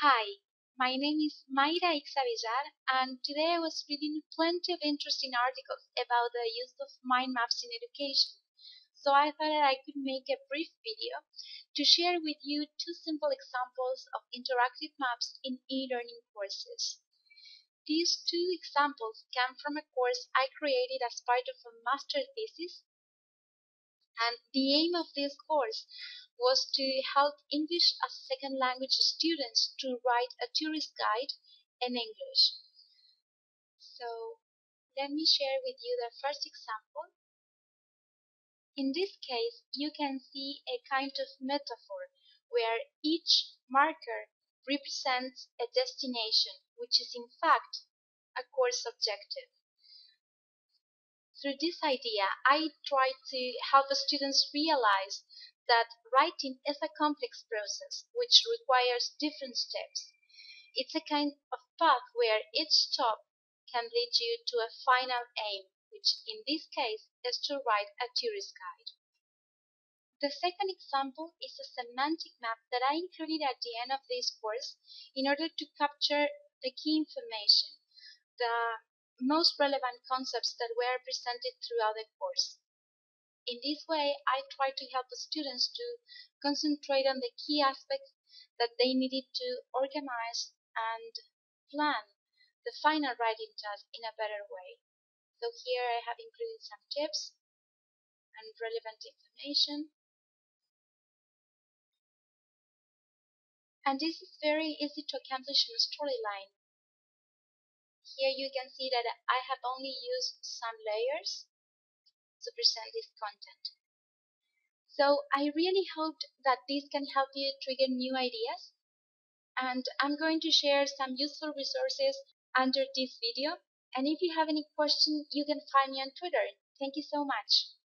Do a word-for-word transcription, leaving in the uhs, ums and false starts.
Hi, my name is Mayra Ixavillar, and today I was reading plenty of interesting articles about the use of mind maps in education, so I thought that I could make a brief video to share with you two simple examples of interactive maps in e-learning courses. These two examples come from a course I created as part of a master thesis, and the aim of this course was to help English as a second language students to write a tourist guide in English. So let me share with you the first example. In this case, you can see a kind of metaphor where each marker represents a destination, which is in fact a course objective. Through this idea, I try to help students realize that writing is a complex process which requires different steps. It's a kind of path where each stop can lead you to a final aim, which in this case is to write a tourist guide. The second example is a semantic map that I included at the end of this course in order to capture the key information, the most relevant concepts that were presented throughout the course. In this way, I try to help students to concentrate on the key aspects that they needed to organize and plan the final writing task in a better way. So here I have included some tips and relevant information. And this is very easy to accomplish in a storyline. Here you can see that I have only used some layers to present this content. So I really hope that this can help you trigger new ideas, and I'm going to share some useful resources under this video. And if you have any questions, you can find me on Twitter. Thank you so much.